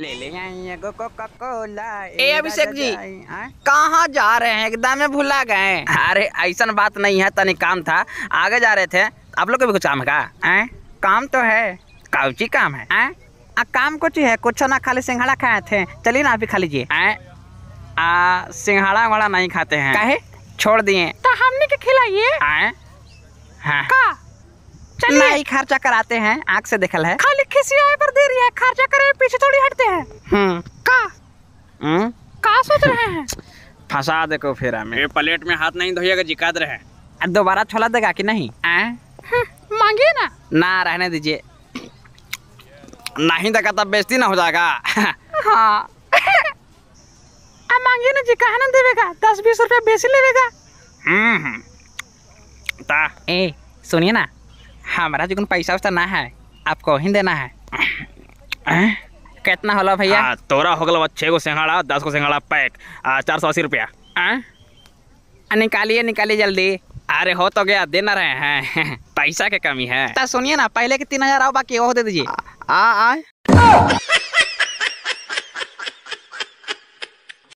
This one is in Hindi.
ले ले ए अभिषेक जी कहाँ जा रहे हैं, एकदम में भुला गए। अरे ऐसा बात नहीं है, तनिक काम था आगे जा रहे थे। आप लोग को भी कुछ काम है का? काम तो है, काउची काम है। काम कुछ है, कुछ ना खाली सिंघाड़ा खाए थे। चलिए ना आप भी खा लीजिए। सिंघाड़ा वाड़ा नहीं खाते हैं, काहे छोड़ दिए तो हमने के खिलाइए। चलिए खर्चा कराते हैं, आँख से देखल है। खाली खिसियाए पर दे रही है, खर्चा करे पीछे थोड़ी हटते हैं। का सोच रहे हैं? फंसा देखो फेरा में। प्लेट में हाथ नहीं धोइएगा, जिकाद रहे। दोबारा छोला देगा कि नहीं? मांगिए ना। ना रहने दीजिए, नहीं देगा तब बेइज्जती ना हो जाएगा। हाँ मांगिए ना जी, कहा ना देगा 10-20 रुपया बेसी लेगा। ए सुनिए ना, हमारा जो पैसा वैसा ना है, आपको ही देना है। कितना होला भैया? तोरा हो गल 6 गो सिंघाड़ा, 10 गो सिंघाड़ा पैक, 480 रुपया। निकालिए निकालिए जल्दी। अरे हो तो गया, देना रहे हैं, पैसा के कमी है। सुनिए ना, पहले के 3000 आओ, बाकी वो दे दीजिए।